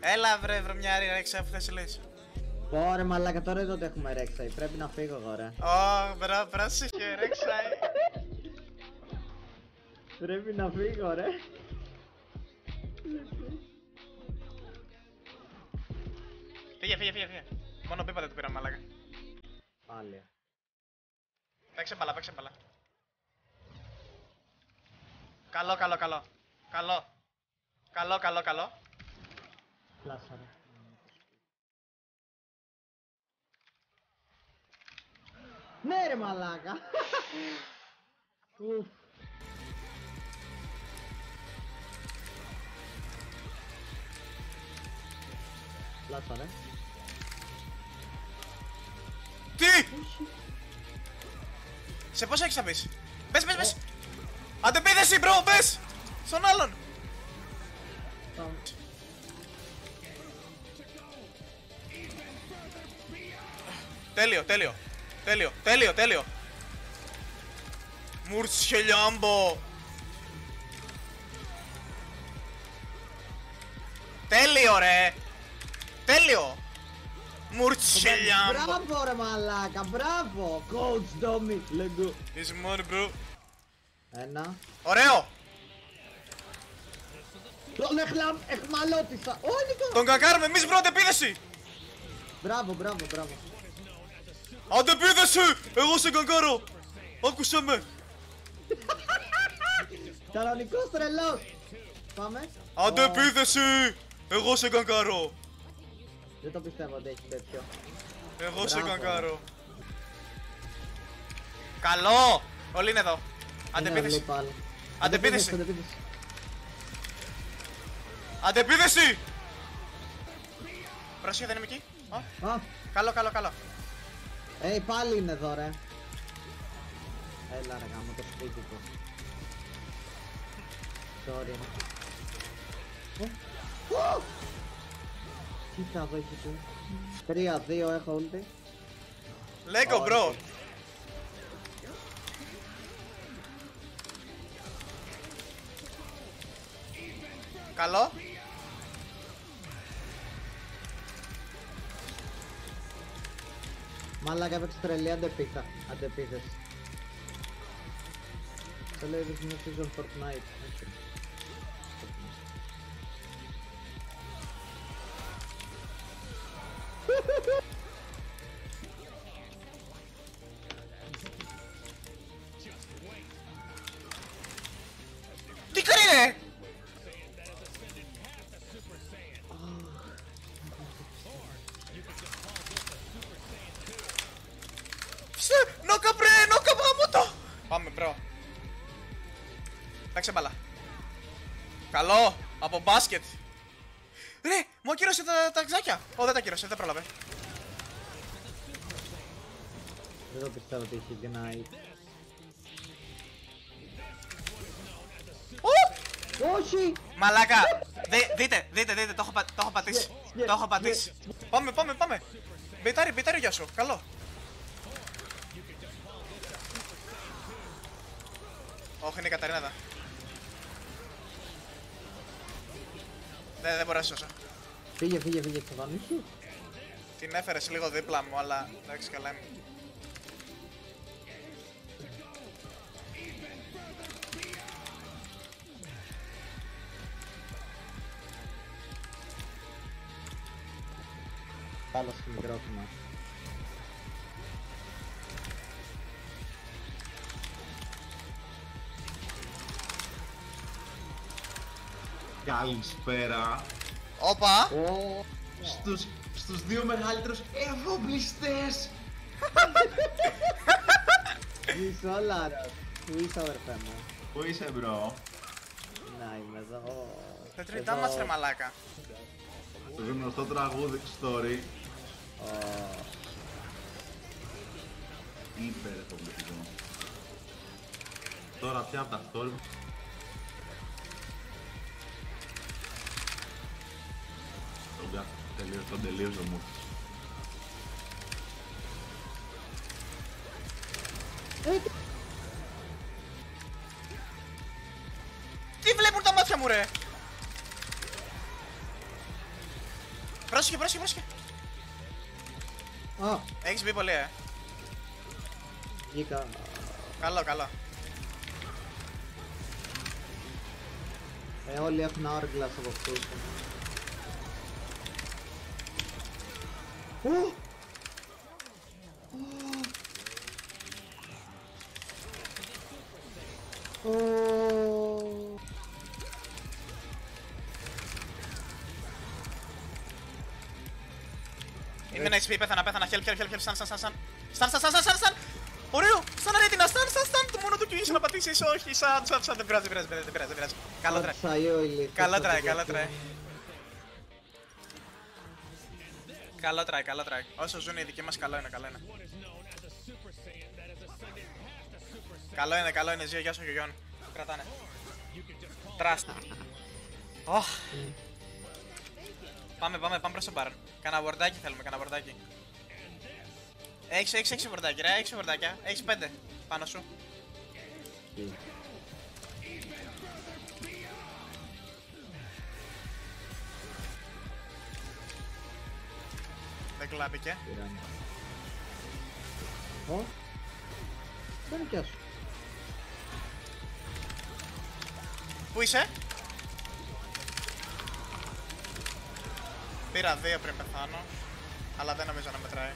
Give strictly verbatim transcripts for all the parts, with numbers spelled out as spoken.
Έλα βρε βρωμιάρη Ρέξα, αφού θα σε λες. Ωραία μαλάκα, τώρα εδώ το έχουμε Ρέξα, πρέπει να φύγω γόρα. Ω μπρο, πρόσεχε Ρέξα. Πρέπει να φύγω ρε. Φύγε, φύγε, φύγε. Μόνο πίπα δεν του πήρα μαλάκα. Πάλι. Παίξε μπαλά, παίξε μπαλά. Καλό, καλό, καλό. Καλό. Καλό, καλό, καλό. Πλάσαρα. Ναι ρε μαλάκα. Ουφ. Πλάσαρα. Τι! Σε πόσα έχεις να πεις? Πες, πες, πες! Αντε πήδε εσύ μπρο, πες! Στον άλλον! Τέλειο, τέλειο, τέλειο, τέλειο, τέλειο. Μουρτσιο λιάμπο. Τέλειο ρε. Τέλειο. Μουρτσιο λιάμπο. Μπράβο ρε μαλάκα, μπράβο. Coach Domi, let's go. Είσαι μόνοι bro. Ένα. Ωραίο. Τον εχλαμ, εχμαλώτησα. Τον κακάρουμε εμείς μπρο, αντεπίδεση. Μπράβο, μπράβο, μπράβο. Αντεπίδεση, εγώ σε κακάρω. Άκουσε με. Κανονικός τρελός. Πάμε. Αντεπίδεση, εγώ σε κακάρω. Δεν το πιστεύω ότι έχει τέτοιο. Εγώ σε κακάρω. Καλό. Όλοι είναι εδώ. Αντεπίδεση. Αντεπίδεση. Αντεπίδεση! Πρόσεχε, δεν είμαι εκεί. Α, α. Καλό, καλό, καλό. Ε, πάλι είναι εδώ, ρε. Έλα, ρε, γάμο, το σπίτι του. Sorry. Τι θα δω εκεί του. τρία δύο, έχω όλτη. Λέγω, μπρο. Καλό. Μαλάκα έπαιξε τρελή αντεπίθα, αντεπίθες. Το λέει ότι είναι season Fortnite. Τι κρίνε! Νόκα μπρε, νόκα μπαμούτο! Πάμε μπρο. Παίξε μπαλά. Καλό, από μπάσκετ. Ρε, μου ακύρωσε τα ταξάκια. Ω, δεν τα ακύρωσε, δεν πρόλαβε. Δεν το πιστεύω ότι έχει γεννάει. Όχι! Μαλάκα! Δείτε, δείτε, δείτε, το έχω πατήσει. Το έχω πατήσει. Πάμε, πάμε, πάμε. Μπιτάρι, μπιτάρι γεια σου, καλό. Όχι, είναι η Καταρινάδα. Δεν, δεν μπορώ να σώσω. Φύγε, φύγε, φύγε, θα βάλω σου. Την έφερες λίγο δίπλα μου, αλλά εντάξει, καλά είμαι. Πάλα στο μικρόφωνο. Καλησπέρα. Όπα! Oh. Στους, στους δύο μεγαλύτερους εφοπλιστές! Είσαι όλα ρε. Πού είσαι αδερφέ μου? Πού είσαι μπρο? Να είμαι εδώ. Τα τριτά μας ρε μαλάκα. Το γνωστό τραγούδι story. Oh. Υπερ εφοπλιστικό. Τώρα πια από τα story. Τελείως, τον τελείως ο Μούρτης. Τι βλέπουν τα μάτια μου ρε! Πρόσεχε, πρόσεχε, πρόσεχε. Α. Έχεις μπει πολύ, ε. Βγήκα. Καλό, καλό. Ε, όλοι έχουν hourglass από αυτούς. Ου! Είμαι ένα έιτς πι, πέθανα, πέθανα, help, help, help, help, stun, stun, stun, stun, stun, stun, stun, stun, ωραίο, stun αρέτινα, stun, stun, stun, το μόνο του κυλίσου να πατήσεις, όχι, stun, stun, stun, δεν πειράζει, δεν πειράζει, δεν πειράζει, δεν πειράζει, καλά τράει, καλά τράει, καλά τράει, καλά τράει, καλά τράει, όσο ζουν οι δικοί μας, καλό είναι, καλό είναι, καλό είναι, καλό είναι, ζει, γεια σου, Γιωγιόν, κρατάνε, τράστα, ωχ. Πάμε, πάμε, πάμε προς το μπαρ. Κάνα βορτάκι θέλουμε, κάνα βορτάκι. Έχεις, έχεις, έχεις βορτάκι ρε, έχεις βορτάκια. Έχεις πέντε, πάνω σου. Mm. Δεν κλάπηκε. Ω, δεν πιάσω. Πού είσαι? Πήρα δύο πριν πεθάνω, αλλά δεν νομίζω να μετράει.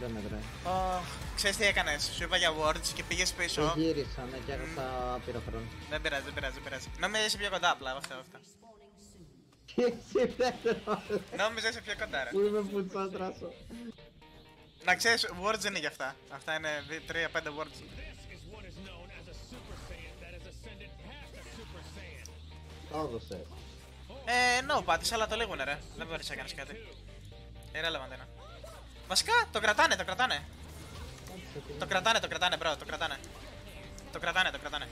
Δεν μετράει. Oh, ξέρεις τι έκανες, σου είπα για words και πήγες πίσω. Και γύρισα, ναι, και έγραψα πυροχρόνο. Δεν πειράζει, δεν πειράζει, δεν πειράζει. Νόμιζα είσαι πιο κοντά απλά από αυτά. Τι εσύ πέτρο. Νόμιζα είσαι πιο κοντά ρε. Πού είμαι πουτσά τράσο. Να ξέρεις, words δεν είναι για αυτά. Αυτά είναι τρία πέντε words. Το έδωσε. Ε, no, πάτησε, αλλά το λέγουνε ρε. Δεν μπορείς να κάνεις κάτι. Irrelevant ένα. Βασικά, το κρατάνε, το κρατάνε. Το κρατάνε, το κρατάνε, bro, το κρατάνε. Το κρατάνε, το κρατάνε.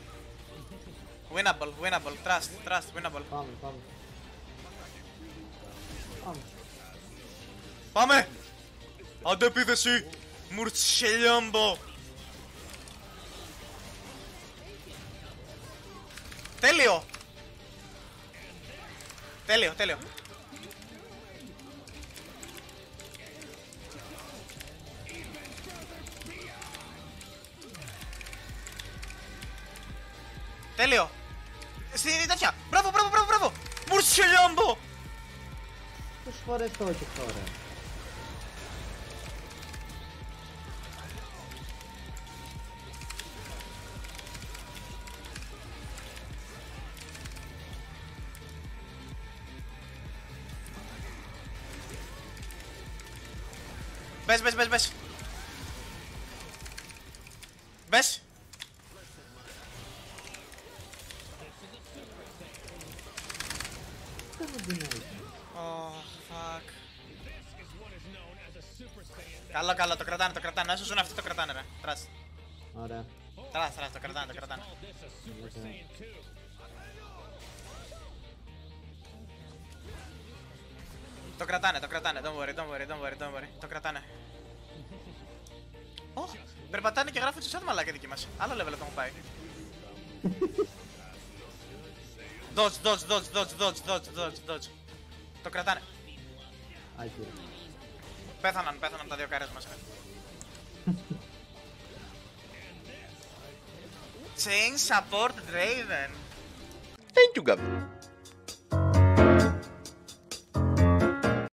Winnable, winnable, trust, trust, winnable. Πάμε, πάμε. Πάμε! Αντεπίθεση! Μουρτσελιόμπο! Τέλειο! Τέλειο, τέλειο. Τέλειο. Στην τέτοια. Μπράβο, μπράβο, μπράβο, μπράβο. Μουρτσελιόμπο. Πώς φορέσαι όχι τώρα. Μπες, μπες, μπες, μπες. Μπες. Oh, fuck. Καλό, καλό, το κρατάνε, το κρατάνε. Άσο ζουν αυτοί το κρατάνε, ρε. Τρας. Ωραία. Τρας, τρας, το κρατάνε, το κρατάνε. Το κρατάνε, το κρατάνε, don't worry, don't worry, don't worry, don't worry. Το κρατάνε. Ωχ, oh, περπατάνε και γράφουν τους άτομα λάκια δική μας. Άλλο level το μου πάει. Dodge, dodge, dodge, dodge, dodge, dodge, dodge, dodge. Το κρατάνε. Πέθαναν, πέθαναν τα δύο καρές μας. Chain support Raven. Thank you, Gab.